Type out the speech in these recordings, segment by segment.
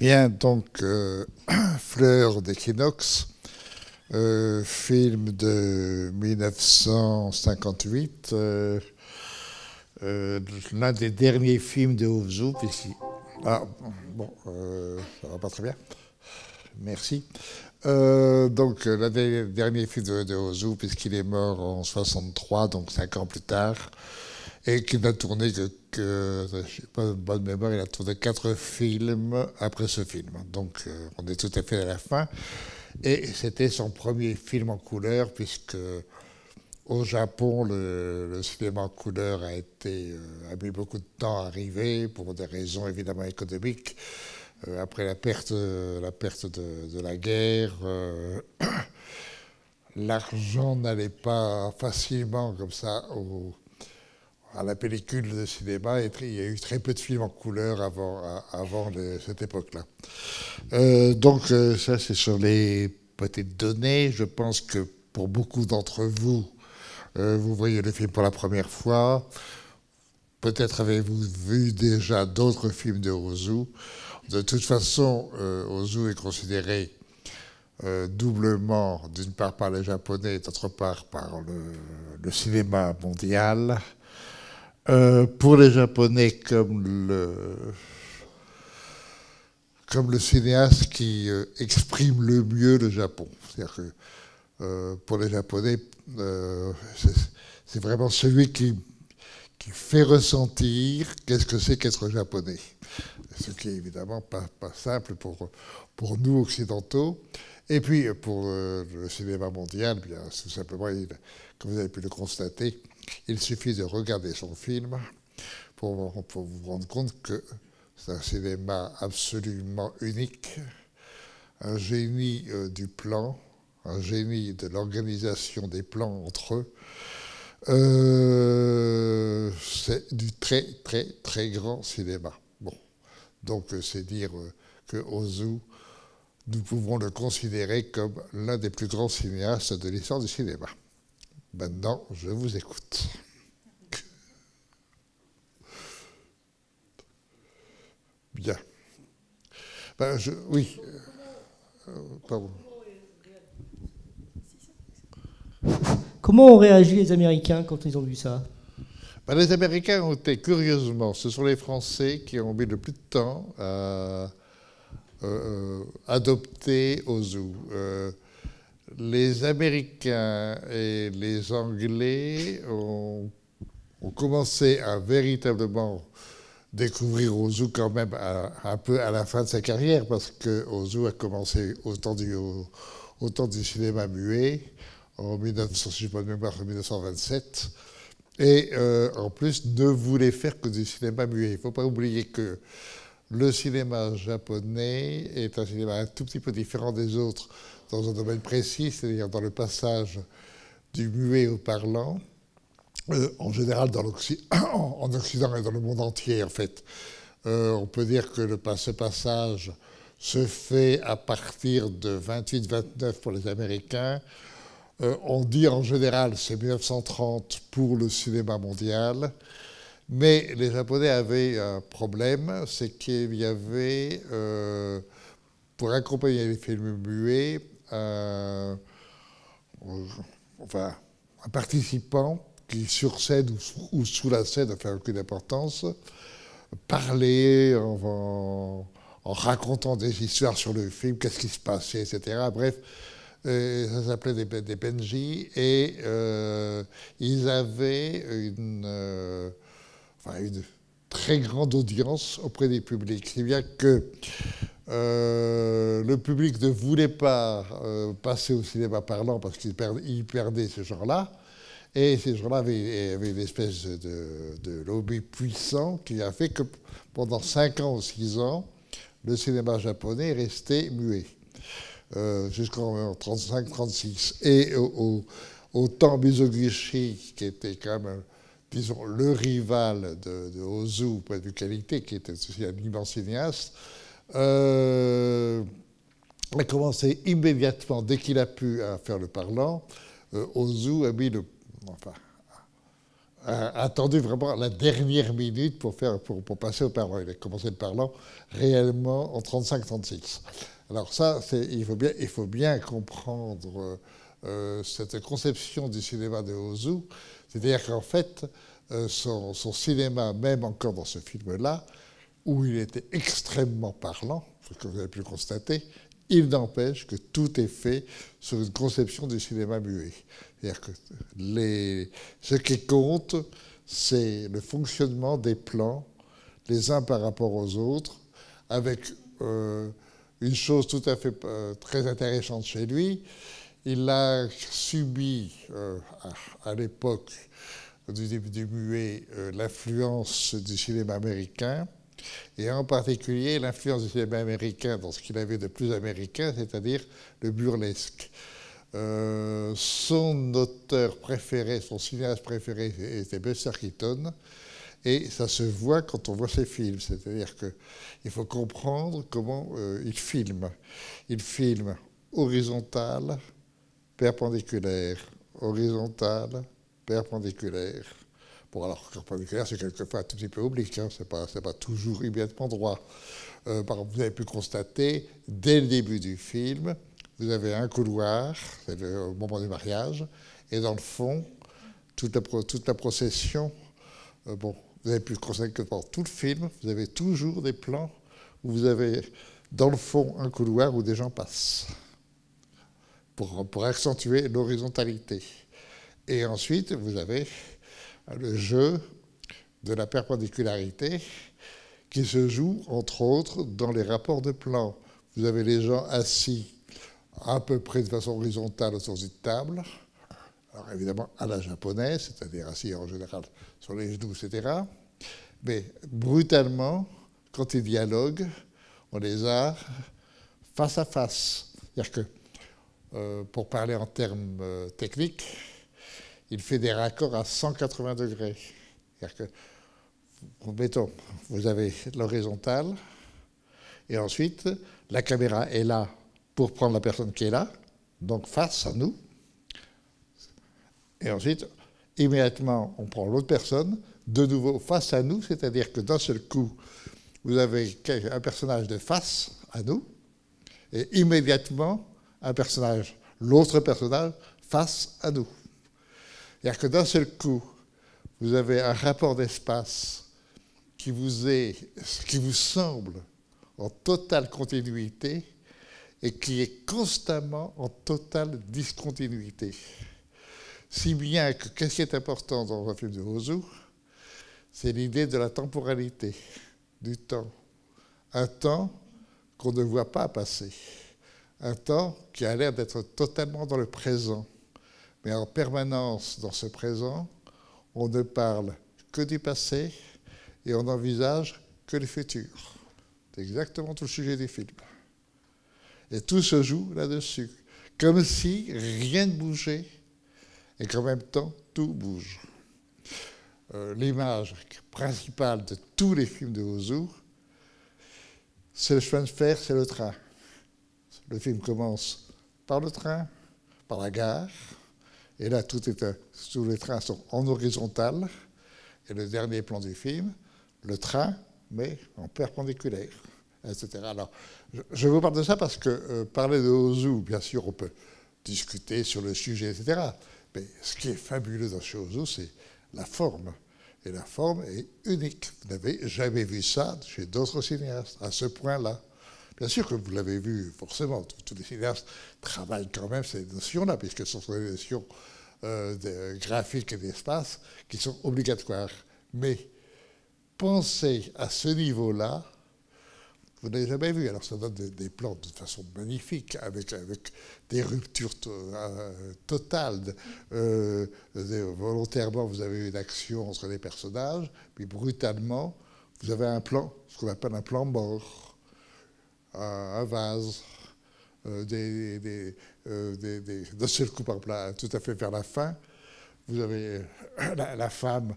Bien, donc, Fleurs d'Équinoxe, film de 1958, l'un des derniers films de Ozu, puisqu'il... Ah, bon, ça va pas très bien. Merci. Donc, l'un des derniers films de Ozu, puisqu'il est mort en 63, donc 5 ans plus tard, et qu'il n'a tourné que je n'ai pas de bonne mémoire, il a tourné 4 films après ce film. Donc, on est tout à fait à la fin. Et c'était son premier film en couleur, puisque au Japon, le cinéma en couleur a mis beaucoup de temps à arriver, pour des raisons évidemment économiques. Après la perte de la guerre, l'argent n'allait pas facilement comme ça à la pellicule de cinéma, et il y a eu très peu de films en couleur avant cette époque-là. Donc ça, c'est sur les petites données. Je pense que pour beaucoup d'entre vous, vous voyez le film pour la première fois. Peut-être avez-vous vu déjà d'autres films de Ozu. De toute façon, Ozu est considéré doublement, d'une part par les Japonais, d'autre part par le cinéma mondial. Pour les Japonais, comme le cinéaste qui exprime le mieux le Japon. C'est-à-dire que pour les Japonais, c'est vraiment celui qui fait ressentir qu'est-ce que c'est qu'être japonais. Ce qui est évidemment pas simple pour nous occidentaux. Et puis pour le cinéma mondial, bien, tout simplement, comme vous avez pu le constater, il suffit de regarder son film pour vous rendre compte que c'est un cinéma absolument unique, un génie du plan, un génie de l'organisation des plans entre eux. C'est du très, très, très grand cinéma. Bon, donc c'est dire que Ozu, nous pouvons le considérer comme l'un des plus grands cinéastes de l'histoire du cinéma. Maintenant, je vous écoute. Bien. Ben, oui. Pardon. Comment ont réagi les Américains quand ils ont vu ça? Ben, les Américains ont été, curieusement, ce sont les Français qui ont mis le plus de temps à adopter Ozu. Les Américains et les Anglais ont commencé à véritablement découvrir Ozu quand même un peu à la fin de sa carrière, parce que Ozu a commencé au temps du cinéma muet, en 1927, et en plus ne voulait faire que du cinéma muet. Il ne faut pas oublier que le cinéma japonais est un cinéma un tout petit peu différent des autres, dans un domaine précis, c'est-à-dire dans le passage du muet au parlant, en général en Occident et dans le monde entier, en fait. On peut dire que ce passage se fait à partir de 28-29 pour les Américains. On dit en général c'est 1930 pour le cinéma mondial, mais les Japonais avaient un problème, c'est qu'il y avait, pour accompagner les films muets, un participant qui, sur scène ou sous la scène, n'a fait aucune importance, parlait en racontant des histoires sur le film, qu'est-ce qui se passait, etc. Bref, ça s'appelait des Benji, et ils avaient une très grande audience auprès des publics, si bien que le public ne voulait pas passer au cinéma parlant parce qu'il perdait ce genre-là. Et ces gens-là avaient une espèce de lobby puissant qui a fait que pendant 5 ans ou 6 ans, le cinéma japonais restait muet, jusqu'en 1935-1936. Et au temps Mizoguchi, qui était quand même, disons, le rival de Ozu au point de vue qualité, qui était aussi un immense cinéaste, a commencé immédiatement, dès qu'il a pu, à faire le parlant. Ozu a mis attendu vraiment la dernière minute pour passer au parlant. Il a commencé le parlant réellement en 35-36. Alors ça, il faut bien comprendre cette conception du cinéma de Ozu. C'est-à-dire qu'en fait, son cinéma, même encore dans ce film-là, où il était extrêmement parlant, ce que vous avez pu constater, il n'empêche que tout est fait sur une conception du cinéma muet. C'est-à-dire que ce qui compte, c'est le fonctionnement des plans, les uns par rapport aux autres, avec une chose tout à fait très intéressante chez lui. Il a subi, à l'époque du début du muet, l'influence du cinéma américain, et en particulier l'influence du cinéma américain dans ce qu'il avait de plus américain, c'est-à-dire le burlesque. Son auteur préféré, son cinéaste préféré était Buster Keaton, et ça se voit quand on voit ses films, c'est-à-dire qu'il faut comprendre comment il filme. Il filme horizontal, perpendiculaire, horizontal, perpendiculaire. Bon, alors, perpendiculaire, c'est quelquefois un tout petit peu oblique, hein, c'est pas toujours immédiatement droit. Par exemple, vous avez pu constater, dès le début du film, vous avez un couloir, c'est le moment du mariage, et dans le fond, toute la procession, vous avez pu constater que pendant tout le film, vous avez toujours des plans où vous avez, dans le fond, un couloir où des gens passent, pour accentuer l'horizontalité. Et ensuite, vous avez le jeu de la perpendicularité qui se joue, entre autres, dans les rapports de plan. Vous avez les gens assis à peu près de façon horizontale autour d'une table, alors évidemment à la japonaise, c'est-à-dire assis en général sur les genoux, etc. Mais brutalement, quand ils dialoguent, on les a face à face. C'est-à-dire que, pour parler en termes techniques, il fait des raccords à 180 degrés. C'est-à-dire que, mettons, vous avez l'horizontale, et ensuite, la caméra est là pour prendre la personne qui est là, donc face à nous. Et ensuite, immédiatement, on prend l'autre personne, de nouveau face à nous, c'est-à-dire que d'un seul coup, vous avez un personnage de face à nous, et immédiatement, l'autre personnage face à nous. C'est-à-dire que d'un seul coup, vous avez un rapport d'espace qui vous semble en totale continuité et qui est constamment en totale discontinuité. Si bien que, qu'est-ce qui est important dans un film de Ozu, c'est l'idée de la temporalité, du temps. Un temps qu'on ne voit pas passer. Un temps qui a l'air d'être totalement dans le présent. Mais en permanence, dans ce présent, on ne parle que du passé et on n'envisage que le futur. C'est exactement tout le sujet du film. Et tout se joue là-dessus, comme si rien ne bougeait et qu'en même temps, tout bouge. L'image principale de tous les films de Ozu, c'est le chemin de fer, c'est le train. Le film commence par le train, par la gare, et là, tous les trains sont en horizontale. Et le dernier plan du film, le train, mais en perpendiculaire, etc. Alors, je vous parle de ça parce que parler de Ozu, bien sûr, on peut discuter sur le sujet, etc. Mais ce qui est fabuleux dans chez Ozu, c'est la forme. Et la forme est unique. Vous n'avez jamais vu ça chez d'autres cinéastes, à ce point-là. Bien sûr que vous l'avez vu, forcément, tous les cinéastes travaillent quand même ces notions-là, puisque ce sont des notions graphiques et d'espace qui sont obligatoires. Mais penser à ce niveau-là, vous n'avez jamais vu. Alors ça donne des plans de façon magnifique, avec des ruptures totales. Volontairement, vous avez une action entre les personnages, puis brutalement, vous avez un plan, ce qu'on appelle un plan mort. Un vase, d'un seul coup par plat, tout à fait vers la fin, vous avez la femme,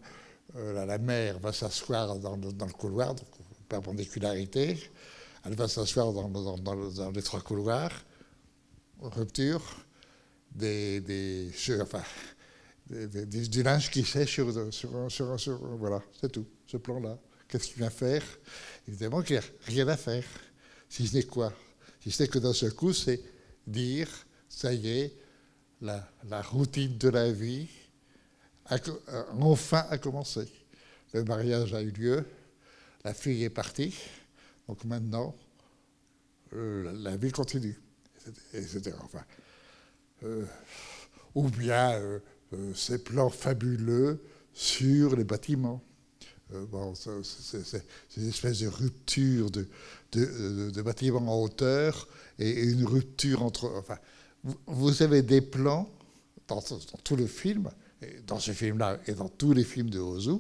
la mère va s'asseoir dans le couloir, donc perpendicularité, elle va s'asseoir dans les trois couloirs, rupture, des linges qui sèchent sur voilà, c'est tout, ce plan-là. Qu'est-ce que tu viens faire? Évidemment qu'il n'y a rien à faire. Si ce n'est quoi? Si ce n'est que d'un seul coup, c'est dire, ça y est, la routine de la vie a enfin commencé. Le mariage a eu lieu, la fille est partie, donc maintenant, la vie continue, etc. Enfin, ou bien ces plans fabuleux sur les bâtiments. Bon, c'est une espèce de rupture de bâtiments en hauteur et une rupture entre... Enfin, vous avez des plans dans tout le film, et dans ce film-là et dans tous les films de Ozu,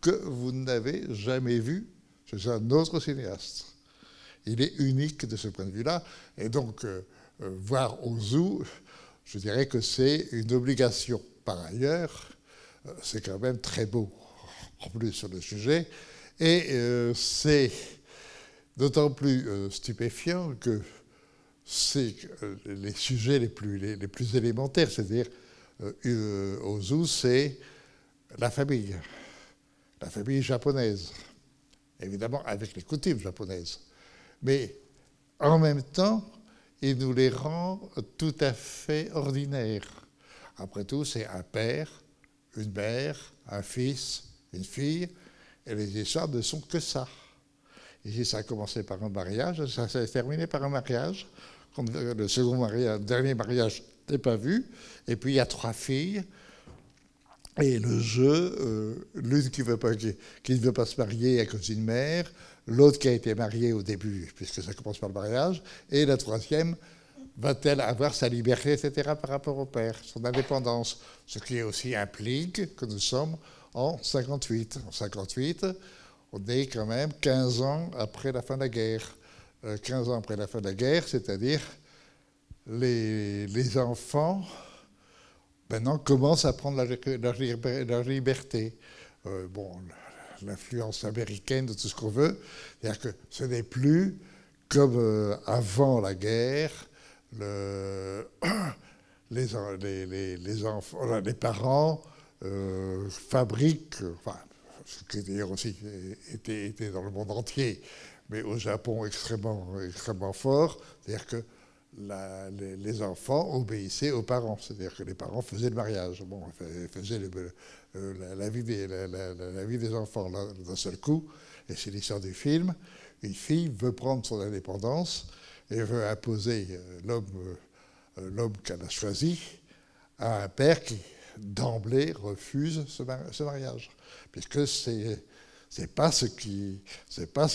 que vous n'avez jamais vu chez un autre cinéaste. Il est unique de ce point de vue-là. Et donc, voir Ozu, je dirais que c'est une obligation. Par ailleurs, c'est quand même très beau, en plus, sur le sujet. Et c'est d'autant plus stupéfiant que c'est les sujets les plus élémentaires. C'est-à-dire, Ozu, c'est la famille. La famille japonaise, évidemment avec les coutumes japonaises. Mais en même temps, il nous les rend tout à fait ordinaires. Après tout, c'est un père, une mère, un fils, une fille, et les histoires ne sont que ça. Ici, ça a commencé par un mariage, ça s'est terminé par un mariage. Le second mariage, le dernier mariage n'est pas vu. Et puis, il y a trois filles. Et le jeu, l'une qui ne veut pas se marier à cause d'une mère, l'autre qui a été mariée au début, puisque ça commence par le mariage, et la troisième, va-t-elle avoir sa liberté, etc., par rapport au père, son indépendance, ce qui aussi implique que nous sommes en 58. En 58, on est quand même 15 ans après la fin de la guerre. 15 ans après la fin de la guerre, c'est-à-dire les enfants... maintenant, commence à prendre leur liberté. Bon, l'influence américaine de tout ce qu'on veut, c'est-à-dire que ce n'est plus comme avant la guerre, les parents fabriquent, enfin, ce qui d'ailleurs aussi était dans le monde entier, mais au Japon extrêmement fort, c'est-à-dire que les enfants obéissaient aux parents, c'est-à-dire que les parents faisaient le mariage, bon, faisaient la vie des enfants d'un seul coup, et c'est l'histoire du film, une fille veut prendre son indépendance et veut imposer l'homme qu'elle a choisi à un père qui, d'emblée, refuse ce mariage, puisque c'est pas ce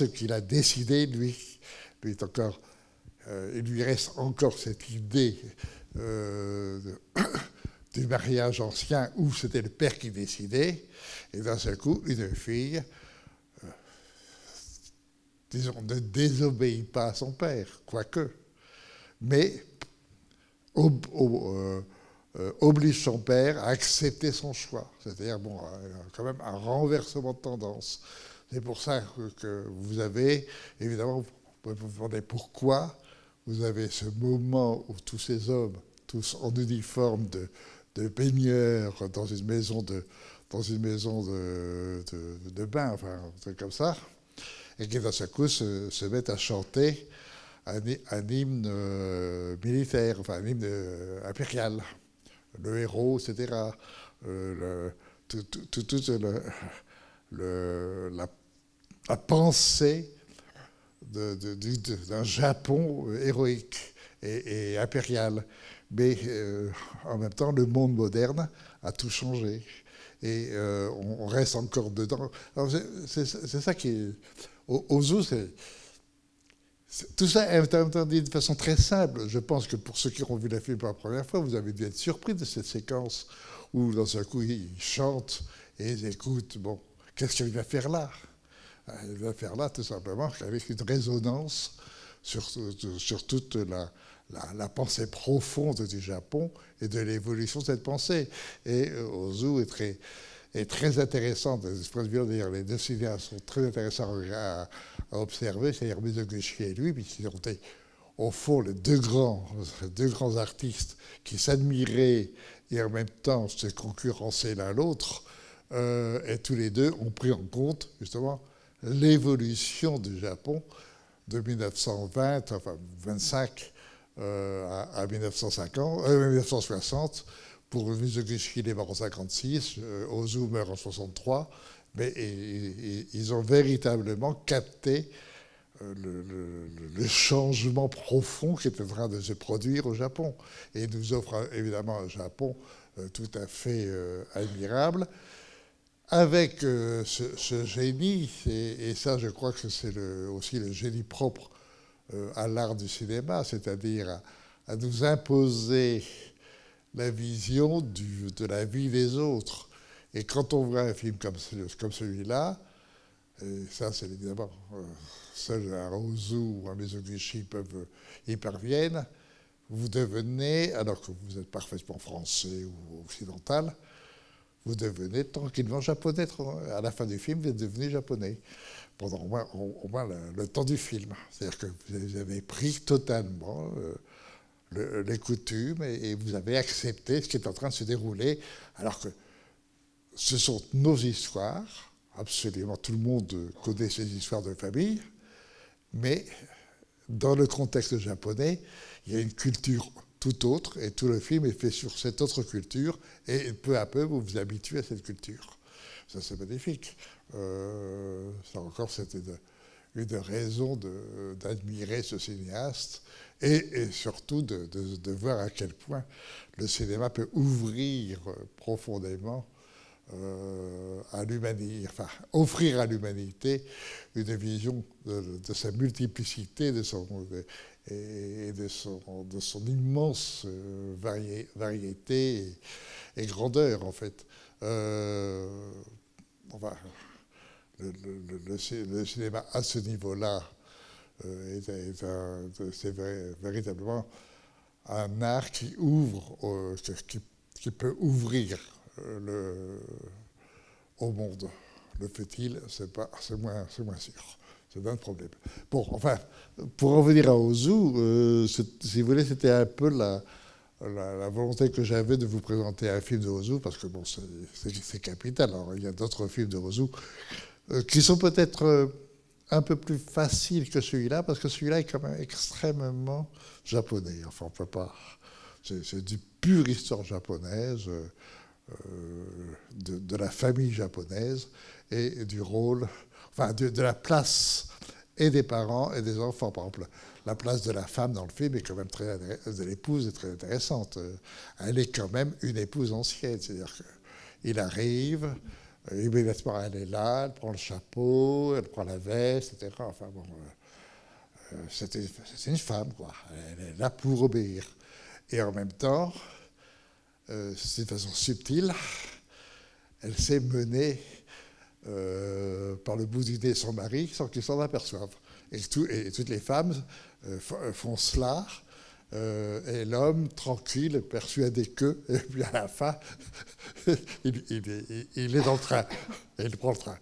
qu'il a décidé, lui est encore... il lui reste encore cette idée du mariage ancien où c'était le père qui décidait, et d'un seul coup, une fille, disons, ne désobéit pas à son père, quoique, mais oblige son père à accepter son choix. C'est-à-dire, bon, quand même un renversement de tendance. C'est pour ça que vous avez, évidemment, vous vous demandez pourquoi. Vous avez ce moment où tous ces hommes, tous en uniforme de baigneurs, dans une maison de bain, enfin, un truc comme ça, et qui d'un seul coup se mettent à chanter un hymne militaire, enfin un hymne impérial, le héros, etc. La pensée d'un Japon héroïque et impérial. Mais en même temps, le monde moderne a tout changé. Et on reste encore dedans. C'est ça qui est... Ozu, tout ça est en même temps dit de façon très simple. Je pense que pour ceux qui ont vu la film pour la première fois, vous avez dû être surpris de cette séquence où, dans un coup, ils chantent et ils écoutent. Bon, qu'est-ce qu'il va faire là ? Il va faire là, tout simplement, avec une résonance sur toute la pensée profonde du Japon et de l'évolution de cette pensée. Et Ozu est très intéressant, de ce point de vue, d'ailleurs, les deux cinéastes sont très intéressants à observer, c'est-à-dire Mizoguchi et lui, puisqu'ils ont été au fond, les deux grands artistes qui s'admiraient et en même temps se concurrençaient l'un l'autre, et tous les deux ont pris en compte justement l'évolution du Japon de 1920, enfin 25 à 1960. Pour Mizoguchi, il est mort en 1956, Ozu meurt en 1963, mais ils ont véritablement capté le changement profond qui est en train de se produire au Japon. Et il nous offre évidemment un Japon tout à fait admirable, avec ce génie, et ça je crois que c'est aussi le génie propre à l'art du cinéma, c'est-à-dire à nous imposer la vision de la vie des autres. Et quand on voit un film comme celui-là, et ça c'est évidemment, seul un Ozu ou un Mizoguchi y parviennent, vous devenez, alors que vous êtes parfaitement français ou occidental, vous devenez tranquillement japonais. À la fin du film, vous êtes devenu japonais, pendant au moins le temps du film. C'est-à-dire que vous avez pris totalement les coutumes et vous avez accepté ce qui est en train de se dérouler, alors que ce sont nos histoires, absolument tout le monde connaît ces histoires de famille, mais dans le contexte japonais, il y a une culture tout autre, et tout le film est fait sur cette autre culture, et peu à peu, vous vous habituez à cette culture. Ça, c'est magnifique. Ça encore, c'était une raison d'admirer ce cinéaste, et surtout de voir à quel point le cinéma peut ouvrir profondément à l'humanité, enfin, offrir à l'humanité une vision de sa multiplicité, de son immense variété et grandeur, en fait. Enfin, le cinéma à ce niveau-là c'est véritablement un art qui ouvre, qui peut ouvrir au monde. Le fait-il, c'est moins sûr. C'est un problème. Bon, enfin, pour en venir à Ozu, si vous voulez, c'était un peu la volonté que j'avais de vous présenter un film de Ozu, parce que bon, c'est capital. Alors, il y a d'autres films de Ozu qui sont peut-être un peu plus faciles que celui-là, parce que celui-là est quand même extrêmement japonais. Enfin, on peut pas. C'est du pure histoire japonaise, de la famille japonaise et du rôle, enfin de la place et des parents et des enfants. Par exemple, la place de la femme dans le film est quand même très, de l'épouse est très intéressante. Elle est quand même une épouse ancienne, c'est-à-dire qu'il arrive, immédiatement elle est là, elle prend le chapeau, elle prend la veste, etc. Enfin bon, c'était une femme, quoi. Elle est là pour obéir. Et en même temps, de façon subtile, elle s'est menée par le bout du nez son mari sans qu'il s'en aperçoive. Et toutes les femmes font cela, et l'homme, tranquille, persuadé que, et puis à la fin, il est dans le train, et il prend le train.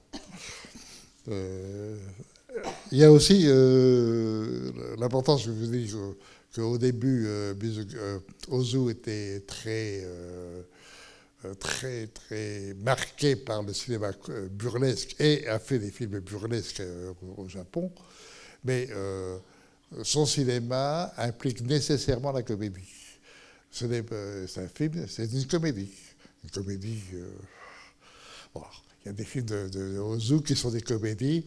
Il y a aussi l'importance, je vous dis, qu'au début, Ozu était très marqué par le cinéma burlesque et a fait des films burlesques au Japon, mais son cinéma implique nécessairement la comédie. C'est un film, c'est une comédie. Bon, il y a des films de Ozu qui sont des comédies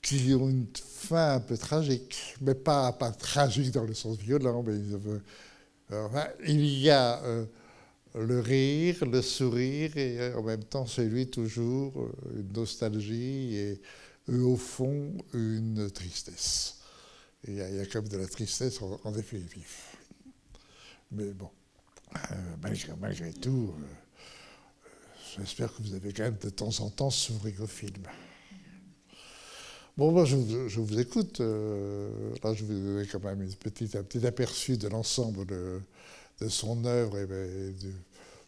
qui ont une fin un peu tragique, mais pas tragique dans le sens violent, mais il y a le rire, le sourire, et en même temps, c'est lui toujours une nostalgie et au fond, une tristesse. Il y a comme de la tristesse en définitive. Mais bon, malgré tout, j'espère que vous avez quand même de temps en temps souri au film. Bon, moi, je vous écoute. Là, je vous donne quand même un petit aperçu de l'ensemble de son œuvre. Je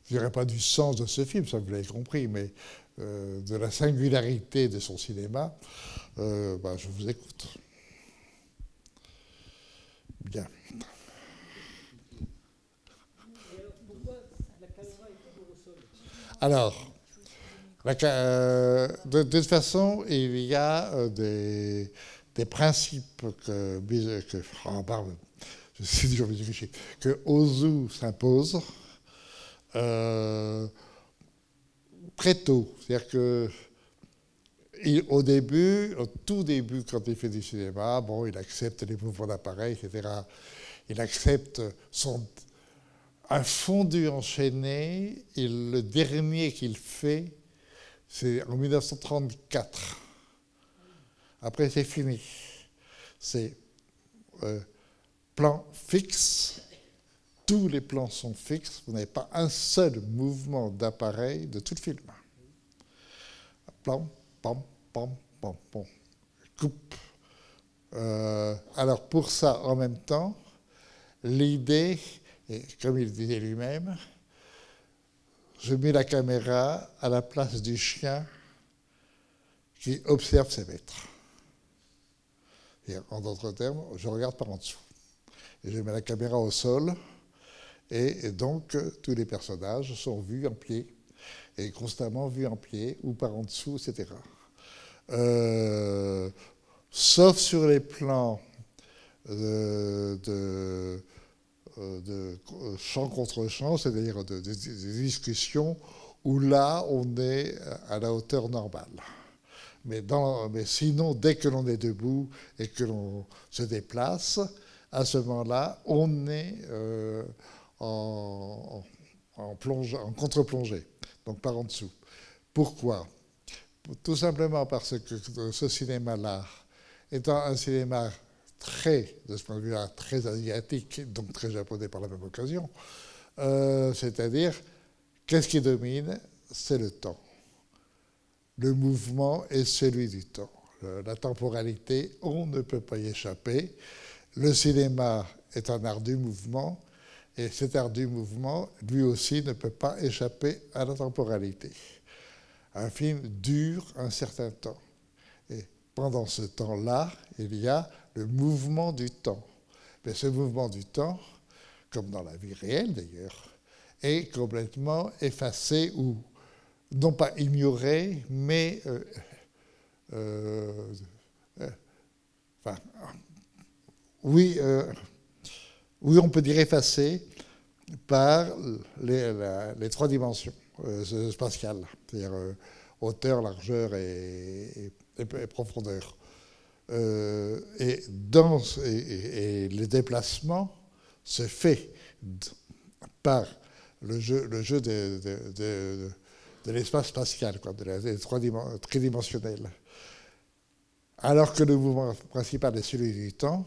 dirais pas du sens de ce film, ça vous l'avez compris, mais de la singularité de son cinéma. Je vous écoute. Bien. Alors, de toute façon, il y a des principes que Ozu s'impose très tôt. C'est-à-dire que au début, au tout début, quand il fait du cinéma, bon, il accepte les mouvements d'appareil, etc. Il accepte un fondu enchaîné, et le dernier qu'il fait, c'est en 1934. Après, c'est fini. C'est plan fixe. Tous les plans sont fixes. Vous n'avez pas un seul mouvement d'appareil de tout le film. Plan, pam, pam, pam, pam. Coupe. Alors, pour ça, en même temps, l'idée, comme il disait lui-même, je mets la caméra à la place du chien qui observe ses maîtres. Et en d'autres termes, je regarde par en dessous. Et je mets la caméra au sol, et donc tous les personnages sont vus en pied, et constamment vus en pied, ou par en dessous, etc. Sauf sur les plans de champ contre champ, c'est-à-dire de discussions où là, on est à la hauteur normale. Mais sinon, dès que l'on est debout et que l'on se déplace, à ce moment-là, on est en contre-plongée, donc par en dessous. Pourquoi? Tout simplement parce que ce cinéma-là, étant un cinéma très, de ce point de vue-là, très asiatique, donc très japonais par la même occasion, c'est-à-dire, qu'est-ce qui domine? C'est le temps. Le mouvement est celui du temps. La temporalité, on ne peut pas y échapper. Le cinéma est un art du mouvement, et cet art du mouvement, lui aussi, ne peut pas échapper à la temporalité. Un film dure un certain temps. Et pendant ce temps-là, il y a le mouvement du temps. Mais ce mouvement du temps, comme dans la vie réelle d'ailleurs, est complètement effacé ou non pas ignoré, mais oui, on peut dire effacé par les trois dimensions spatiales, c'est-à-dire hauteur, largeur et profondeur. Et le déplacement se fait par le jeu de l'espace spatial, quoi, tridimensionnel. Alors que le mouvement principal est celui du temps,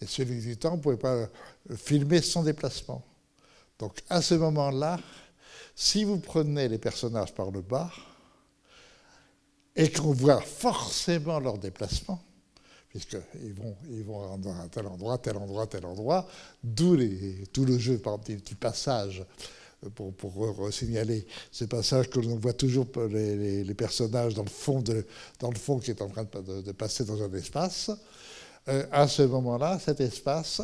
et celui du temps, vous ne pouvez pas filmer sans déplacement. Donc à ce moment-là, si vous prenez les personnages par le bas, et qu'on voit forcément leur déplacement, puisqu'ils vont à tel endroit, tel endroit, tel endroit, d'où tout le jeu, par exemple, du passage, pour signaler ce passage que l'on voit toujours les personnages dans le fond qui est en train de passer dans un espace, à ce moment-là, cet espace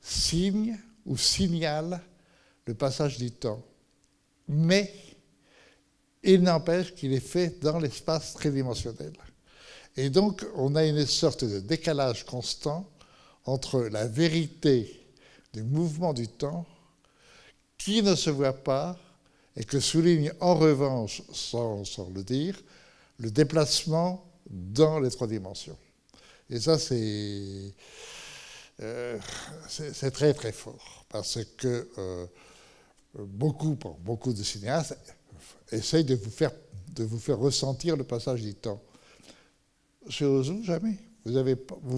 signe ou signale le passage du temps. Mais il n'empêche qu'il est fait dans l'espace tridimensionnel. Et donc, on a une sorte de décalage constant entre la vérité du mouvement du temps qui ne se voit pas et que souligne en revanche, sans le dire, le déplacement dans les trois dimensions. Et ça, c'est très très fort, parce que beaucoup de cinéastes essayent de vous faire ressentir le passage du temps. Chez Ozu, jamais. Vous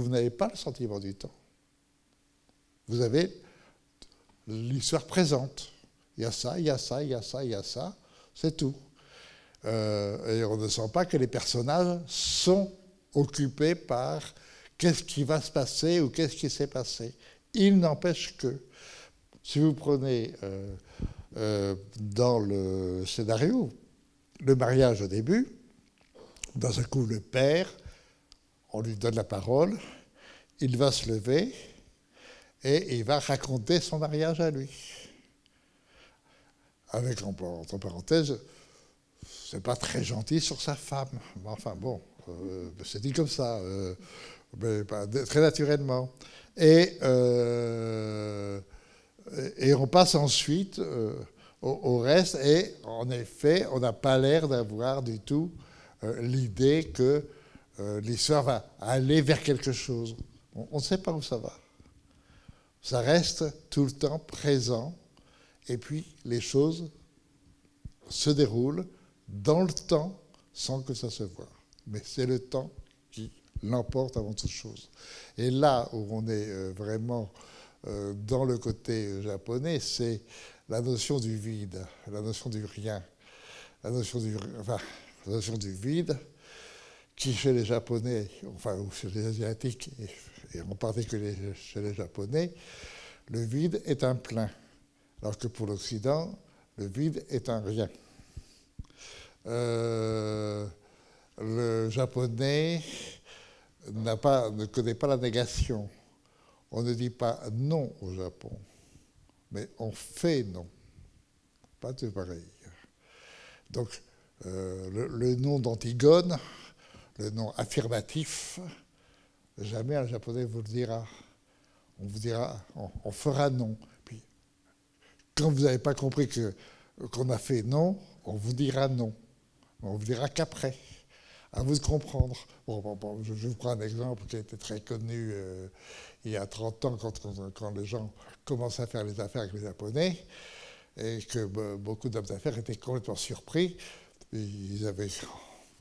n'avez pas le sentiment du temps. Vous avez l'histoire présente. Il y a ça, il y a ça, il y a ça, il y a ça. C'est tout. Et on ne sent pas que les personnages sont occupés par qu'est-ce qui va se passer ou qu'est-ce qui s'est passé. Il n'empêche que, si vous prenez dans le scénario, le mariage au début, dans un coup, le père, on lui donne la parole, il va se lever, et il va raconter son mariage à lui. Avec, entre parenthèses, c'est pas très gentil sur sa femme. Enfin bon, c'est dit comme ça, mais très naturellement. Et on passe ensuite au reste, et en effet, on n'a pas l'air d'avoir du tout l'idée que l'histoire va aller vers quelque chose. On ne sait pas où ça va. Ça reste tout le temps présent, et puis les choses se déroulent dans le temps sans que ça se voie. Mais c'est le temps qui l'emporte avant toute chose. Et là où on est vraiment dans le côté japonais, c'est la notion du vide, la notion du rien, la notion du, enfin, la notion du vide, qui chez les Japonais, enfin, ou chez les Asiatiques, et en particulier chez les Japonais, le vide est un plein, alors que pour l'Occident, le vide est un rien. Le Japonais ne connaît pas la négation. On ne dit pas non au Japon, mais on fait non. Pas tout pareil. Donc, le nom d'Antigone, le nom affirmatif, jamais un Japonais vous le dira. On vous dira, on fera non. Puis, quand vous n'avez pas compris qu'on a fait non, on vous dira non. On vous dira qu'après. À vous de comprendre. Bon, je vous prends un exemple qui a été très connu il y a 30 ans, quand les gens commençaient à faire les affaires avec les Japonais, et que beaucoup d'hommes d'affaires étaient complètement surpris. Ils avaient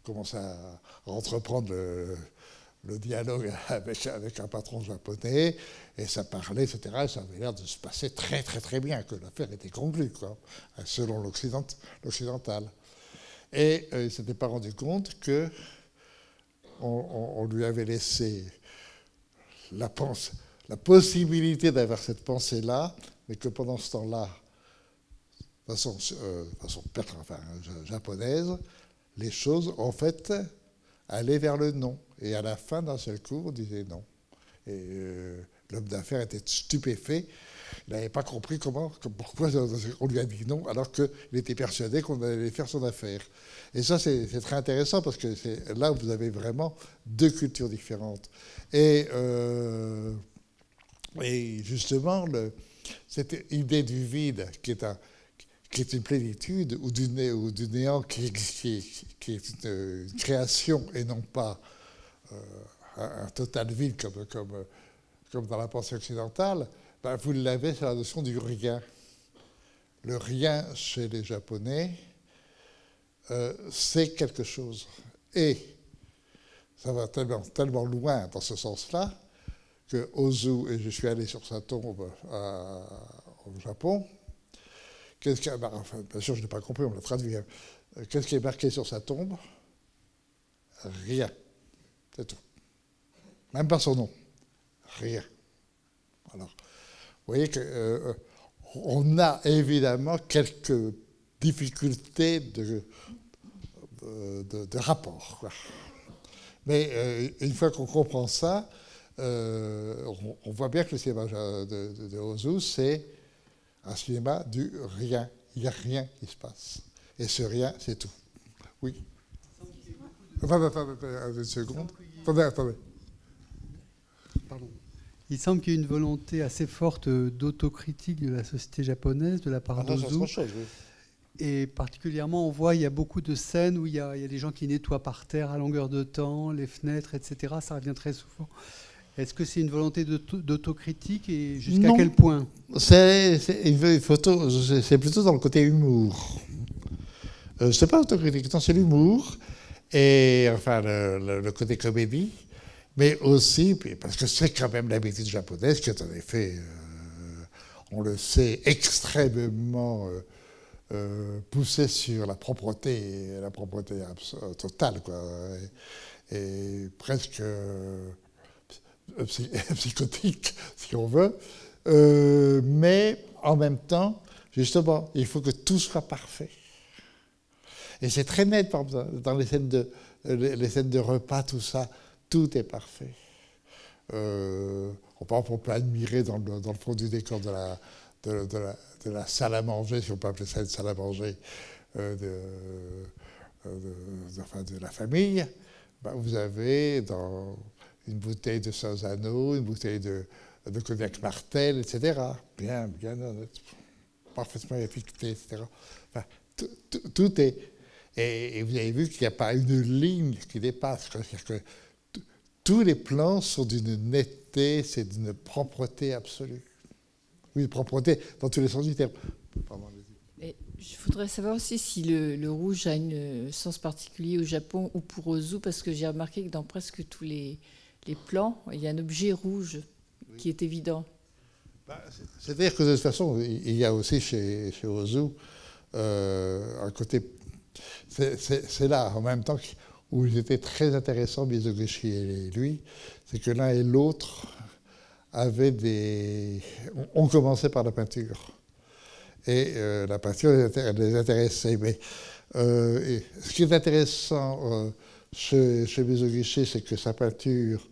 commencé à entreprendre le dialogue avec un patron japonais, et ça parlait, etc. Et ça avait l'air de se passer très, très, très bien, que l'affaire était conclue, quoi, selon l'occidental. Et il ne s'était pas rendu compte qu'on lui avait laissé la possibilité d'avoir cette pensée-là, mais que pendant ce temps-là, de façon japonaise, les choses, en fait, allaient vers le non. Et à la fin, d'un seul coup, on disait non. Et l'homme d'affaires était stupéfait. Il n'avait pas compris pourquoi on lui a dit non, alors qu'il était persuadé qu'on allait faire son affaire. Et ça, c'est très intéressant, parce que c'est là où vous avez vraiment deux cultures différentes. Et justement, cette idée du vide, qui est une plénitude, ou du néant, qui est une création, et non pas un total vide comme dans la pensée occidentale, ben vous l'avez sur la notion du rien. Le rien chez les Japonais, c'est quelque chose. Et ça va tellement, tellement loin dans ce sens-là que Ozu, et je suis allé sur sa tombe au Japon, bien sûr je n'ai pas compris, on l'a traduit, hein. Qu'est-ce qui est marqué sur sa tombe? Rien. C'est tout. Même pas son nom. Rien. Alors, vous voyez qu'on a évidemment quelques difficultés de rapport, quoi. Mais une fois qu'on comprend ça, on voit bien que le cinéma de Ozu, c'est un cinéma du rien. Il n'y a rien qui se passe. Et ce rien, c'est tout. Oui. Une seconde. Attendez. Pardon. Il semble qu'il y ait une volonté assez forte d'autocritique de la société japonaise, de la part d'Ozu. Et particulièrement, on voit, il y a beaucoup de scènes où il y a des gens qui nettoient par terre à longueur de temps, les fenêtres, etc. Ça revient très souvent. Est-ce que c'est une volonté d'autocritique et jusqu'à quel point? C'est plutôt dans le côté humour. C'est pas autocritique, c'est l'humour. Et enfin, le côté comédie. Mais aussi, parce que c'est quand même l'habitude japonaise qui est en effet, on le sait, extrêmement poussée sur la propreté totale, quoi, et presque psychotique, si on veut. Mais en même temps, justement, il faut que tout soit parfait. Et c'est très net, par exemple, dans les scènes de repas, tout ça. Tout est parfait. on peut admirer dans le fond du décor de la salle à manger, si on peut appeler ça une salle à manger, de la famille, bah vous avez dans une bouteille de Sozano, une bouteille de cognac Martel, etc. Bien, bien honnête, parfaitement étiqueté, etc. Enfin, tout est... Et vous avez vu qu'il n'y a pas une ligne qui dépasse. C'est-à-dire que tous les plans sont d'une netteté, c'est d'une propreté absolue. Oui, propreté dans tous les sens du terme. Pardon, mais je voudrais savoir aussi si le rouge a un sens particulier au Japon ou pour Ozu, parce que j'ai remarqué que dans presque tous les plans, il y a un objet rouge qui est évident. Bah, c'est-à-dire que de toute façon, il y a aussi chez Ozu un côté... C'est là, en même temps, où ils étaient très intéressants, Mizoguchi et lui, c'est que l'un et l'autre avaient des... On commençait par la peinture. Et la peinture les intéressait. Mais ce qui est intéressant chez Mizoguchi, c'est que sa peinture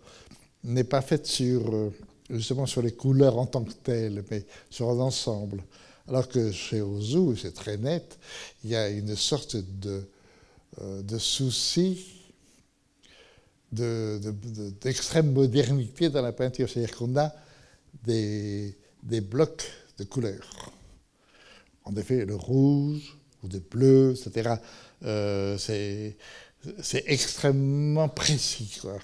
n'est pas faite justement sur les couleurs en tant que telles, mais sur un ensemble. Alors que chez Ozu, c'est très net, il y a une sorte de souci d'extrême modernité dans la peinture. C'est-à-dire qu'on a des blocs de couleurs. En effet, le rouge ou le bleu, etc. C'est extrêmement précis, quoi.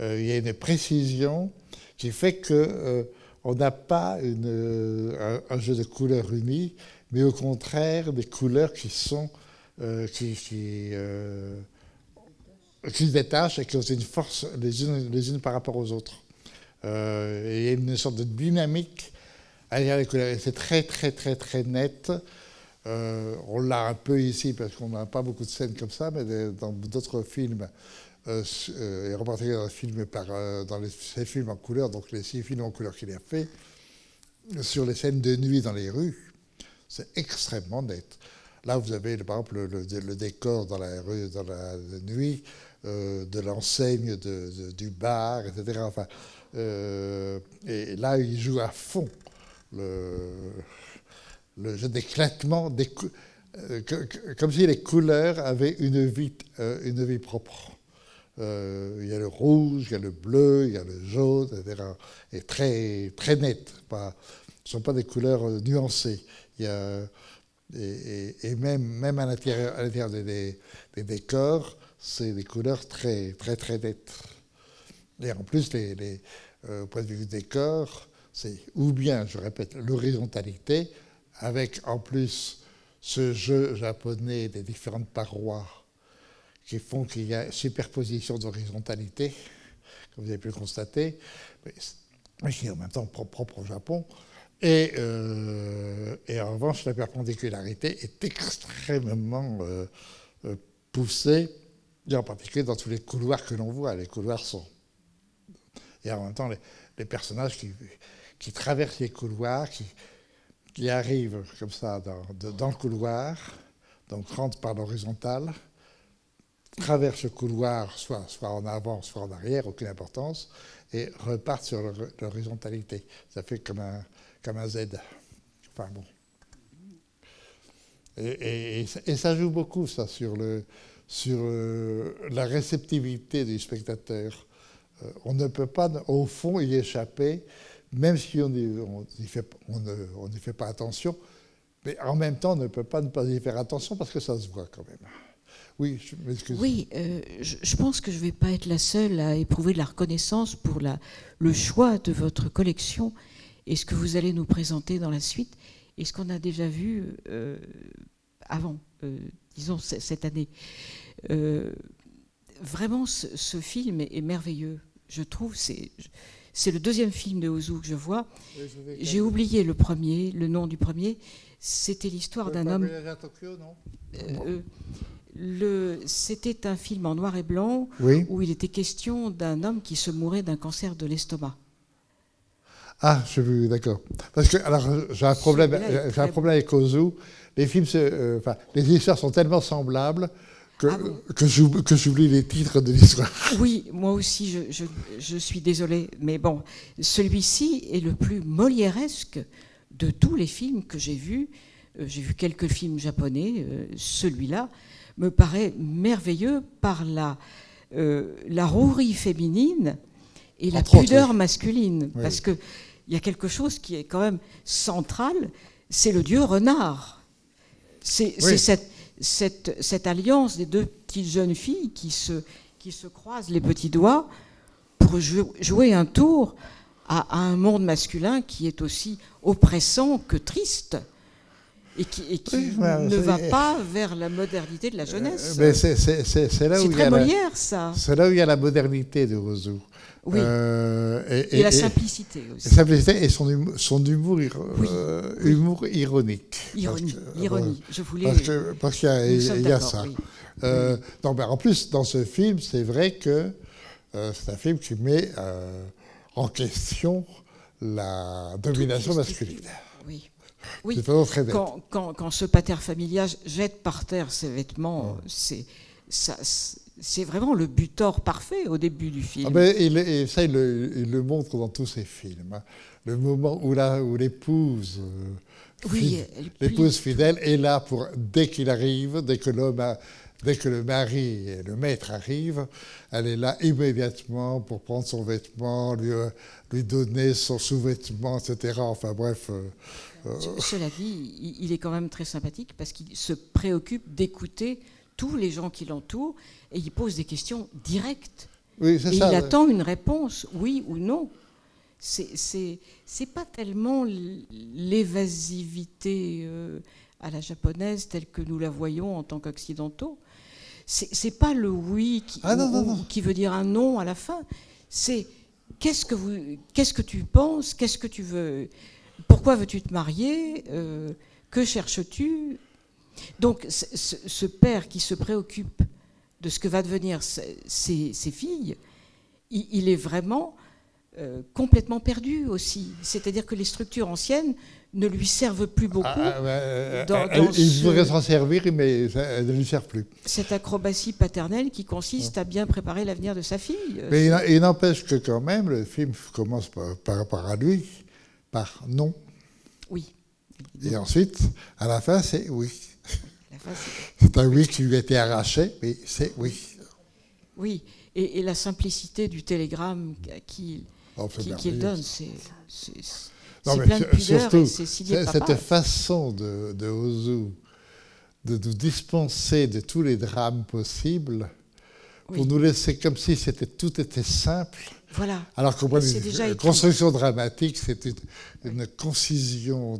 Il y a une précision qui fait que... on n'a pas un jeu de couleurs unies, mais au contraire des couleurs qui sont qui se détachent et qui ont une force les unes par rapport aux autres. Il y a une sorte de dynamique à l'intérieur des couleurs. C'est très net. On l'a un peu ici parce qu'on n'a pas beaucoup de scènes comme ça, mais dans d'autres films. Et en particulier dans ces films en couleur, donc les 6 films en couleur qu'il a fait, sur les scènes de nuit dans les rues, c'est extrêmement net. Là, vous avez par exemple le décor dans la rue, dans la nuit, de l'enseigne du bar, etc. Enfin, et là, il joue à fond le jeu d'éclatement, comme si les couleurs avaient une vie propre. Il y a le rouge, il y a le bleu, il y a le jaune, etc. Et très net. Ce ne sont pas des couleurs nuancées. Il y a, et même à l'intérieur des décors, c'est des couleurs très nettes. Et en plus, au point de vue du décor, c'est ou bien, je répète, l'horizontalité, avec en plus ce jeu japonais des différentes parois, qui font qu'il y a superposition d'horizontalité, comme vous avez pu le constater, mais qui est en même temps propre au Japon. Et en revanche, la perpendicularité est extrêmement poussée, et en particulier dans tous les couloirs que l'on voit. Les couloirs sont... Et en même temps, les personnages qui traversent les couloirs, qui arrivent comme ça dans le couloir, donc rentrent par l'horizontale, traverse le couloir, soit en avant, soit en arrière, aucune importance, et repartent sur l'horizontalité. Ça fait comme un Z. Enfin bon. Et ça joue beaucoup, ça, sur la réceptivité du spectateur. On ne peut pas, au fond, y échapper, même si on n'y fait pas attention, mais en même temps, on ne peut pas ne pas y faire attention parce que ça se voit quand même. Oui, je m'excuse. Oui, je pense que je ne vais pas être la seule à éprouver de la reconnaissance pour le choix de votre collection et ce que vous allez nous présenter dans la suite et ce qu'on a déjà vu avant, disons cette année. Vraiment, ce film est merveilleux, je trouve. C'est le deuxième film de Ozu que je vois. J'ai oublié le premier, le nom du premier. C'était l'histoire d'un homme... à Tokyo, non c'était un film en noir et blanc, oui, où il était question d'un homme qui se mourait d'un cancer de l'estomac. Ah, je suis d'accord. Parce que, alors, j'ai un problème avec Ozu. Les histoires sont tellement semblables que j'oublie les titres de l'histoire. Oui, moi aussi, je suis désolée. Mais bon, celui-ci est le plus molièresque de tous les films que j'ai vus. J'ai vu quelques films japonais. Celui-là me paraît merveilleux par la rouerie féminine et la pudeur masculine. Oui. Parce qu'il y a quelque chose qui est quand même central, c'est le dieu renard. C'est cette alliance des deux petites jeunes filles qui se croisent les petits doigts pour jouer un tour à un monde masculin qui est aussi oppressant que triste. Et qui oui, ben, ne va pas vers la modernité de la jeunesse. C'est là où il y a Molière, ça. C'est là où il y a la modernité de Ozu. Oui. Et la simplicité aussi. La simplicité et son humour, oui. Humour ironique. Ironie. Je voulais. Parce qu'il y a ça. Oui. Non, ben, en plus, dans ce film, c'est vrai que c'est un film qui met en question la domination masculine. Oui. Oui, quand ce pater familias jette par terre ses vêtements, c'est vraiment le butor parfait au début du film. Ah ben, et ça, il le montre dans tous ses films. Hein. Le moment où l'épouse fidèle est là pour, dès qu'il arrive, dès que le mari et le maître arrivent, elle est là immédiatement pour prendre son vêtement, lui donner son sous-vêtement, etc. Enfin bref. Cela dit, il est quand même très sympathique parce qu'il se préoccupe d'écouter tous les gens qui l'entourent et il pose des questions directes. Oui, c'est ça. Il attend une réponse, oui ou non. C'est pas tellement l'évasivité à la japonaise telle que nous la voyons en tant qu'occidentaux. C'est pas le oui qui veut dire un non à la fin. C'est qu'est-ce que tu penses, qu'est-ce que tu veux. Pourquoi veux-tu te marier? Que cherches-tu? Donc, ce père qui se préoccupe de ce que va devenir ses filles, il est vraiment complètement perdu aussi. C'est-à-dire que les structures anciennes ne lui servent plus beaucoup. Il devrait s'en servir, mais elles ne lui servent plus. Cette acrobatie paternelle qui consiste à bien préparer l'avenir de sa fille. Mais il n'empêche que quand même, le film commence par lui. Par non. Oui. Et ensuite, à la fin, c'est oui. C'est un oui qui lui a été arraché, mais c'est oui. Oui, et la simplicité du télégramme qu'il donne, c'est plein de pudeur et c'est signé papa. Cette façon de Ozu de nous dispenser de tous les drames possibles, pour nous laisser comme si tout était simple. Voilà. Alors qu'on voit une construction dramatique, c'est une concision,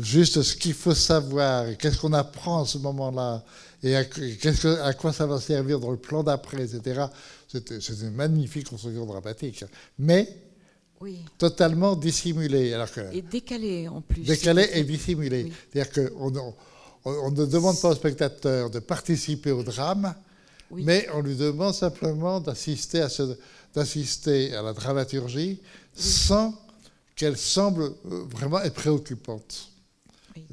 juste ce qu'il faut savoir, qu'est-ce qu'on apprend à ce moment-là, et à quoi ça va servir dans le plan d'après, etc. C'est une magnifique construction dramatique, mais totalement dissimulée. Alors que, et décalée en plus. Décalée et dissimulée. Oui. C'est-à-dire qu'on ne demande pas au spectateur de participer au drame, mais on lui demande simplement d'assister à la dramaturgie sans qu'elle semble vraiment être préoccupante. Oui.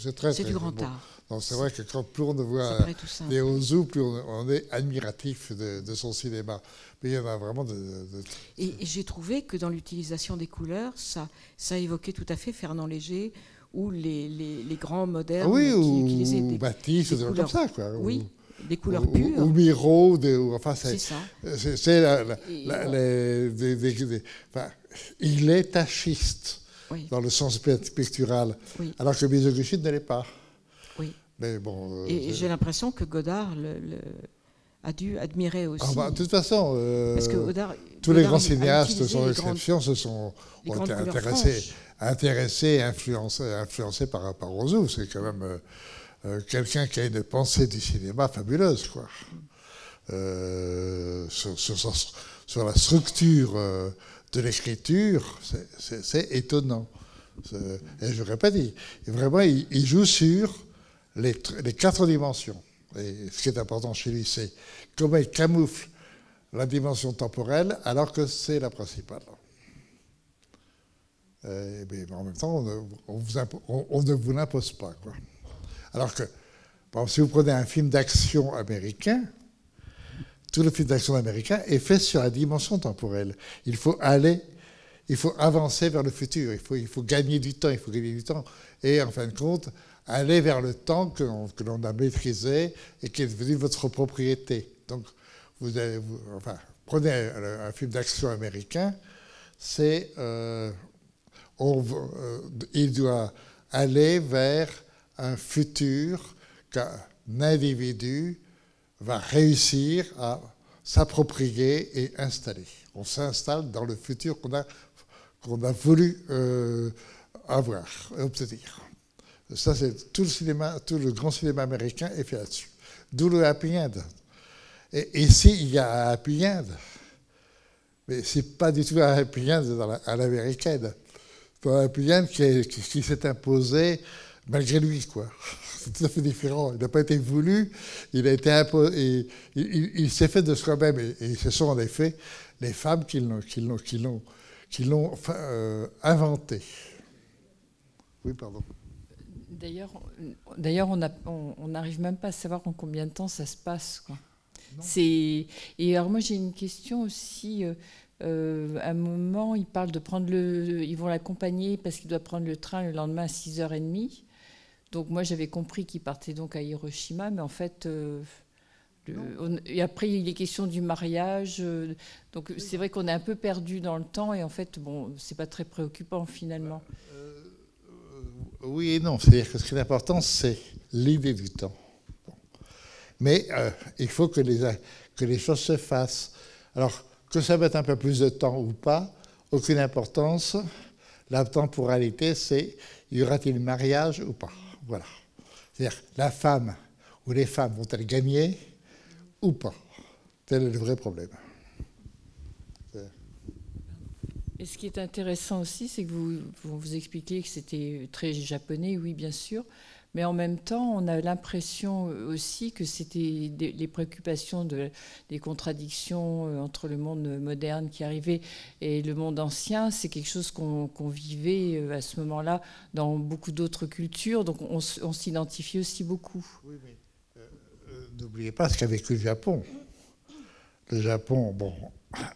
C'est très du grand art. C'est vrai que plus on voit les Ozu, plus on est admiratif de son cinéma. Mais il y en a vraiment Et j'ai trouvé que dans l'utilisation des couleurs, ça évoquait tout à fait Fernand Léger ou les grands modernes qui utilisaient des Matisse, des couleurs comme ça. Quoi, des couleurs pures. Ou Miro, enfin, c'est ça. Il est tachiste dans le sens pictural, alors que Mizoguchi ne l'est pas. Oui. Mais bon, et j'ai l'impression que Godard a dû admirer aussi. Ah bah, de toute façon, parce que tous les grands cinéastes, sans exception, ont été intéressés et influencés par Ozu. C'est quand même... quelqu'un qui a une pensée du cinéma fabuleuse, quoi. Sur la structure de l'écriture, c'est étonnant. Et je répète, vraiment, il joue sur les quatre dimensions. Et ce qui est important chez lui, c'est comment il camoufle la dimension temporelle alors que c'est la principale. Mais en même temps, on ne vous l'impose pas, quoi. Alors que Bon, si vous prenez un film d'action américain, tout le film d'action américain est fait sur la dimension temporelle. Il faut aller, il faut avancer vers le futur, il faut gagner du temps, il faut gagner du temps. Et en fin de compte, aller vers le temps que l'on a maîtrisé et qui est devenu votre propriété. Donc, vous prenez un film d'action américain, c'est il doit aller vers un futur qu'un individu va réussir à s'approprier et installer. On s'installe dans le futur qu'on a voulu avoir, obtenir. Ça, c'est tout le cinéma, tout le grand cinéma américain est fait là-dessus. D'où le happy end. Et ici, il y a un happy end. Mais ce n'est pas du tout un happy end à l'américaine. C'est un happy end qui s'est imposé malgré lui, quoi. C'est tout à fait différent. Il n'a pas été voulu, il a été imposé. Il s'est fait de soi-même. Et ce sont en effet les femmes qui l'ont inventé. Oui, pardon. D'ailleurs, on n'arrive même pas à savoir en combien de temps ça se passe, quoi. Et alors moi j'ai une question aussi. À un moment, ils parlent de prendre ils vont l'accompagner parce qu'il doit prendre le train le lendemain à 6h30. Donc moi j'avais compris qu'il partait donc à Hiroshima, mais en fait, et après il est question du mariage. Donc oui. C'est vrai qu'on est un peu perdu dans le temps et en fait, bon, c'est pas très préoccupant finalement. Oui et non, c'est-à-dire que ce qui est important, c'est l'idée du temps. Bon. Mais il faut que les choses se fassent. Alors, que ça mette un peu plus de temps ou pas, aucune importance. La temporalité, c'est y aura-t-il mariage ou pas. Voilà. C'est-à-dire, la femme ou les femmes vont-elles gagner ou pas? Tel est le vrai problème. Et ce qui est intéressant aussi, c'est que vous expliquiez que c'était très japonais, oui, bien sûr, mais en même temps, on a l'impression aussi que c'était les préoccupations des contradictions entre le monde moderne qui arrivait et le monde ancien. C'est quelque chose qu'on vivait à ce moment-là dans beaucoup d'autres cultures, donc on s'identifie aussi beaucoup. Oui, mais n'oubliez pas ce qu'a vécu le Japon. Le Japon, bon,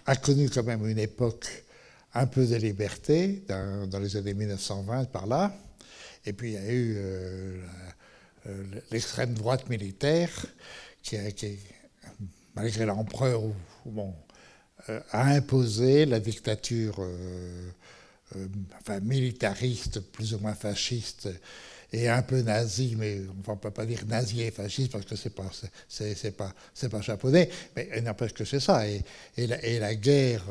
a connu quand même une époque un peu de liberté dans les années 1920 par là, et puis il y a eu l'extrême droite militaire qui malgré l'empereur, bon, a imposé la dictature enfin, militariste, plus ou moins fasciste, et un peu nazi, mais on ne peut pas dire nazi et fasciste parce que ce n'est pas, c'est pas japonais, mais n'empêche que c'est ça. Et la guerre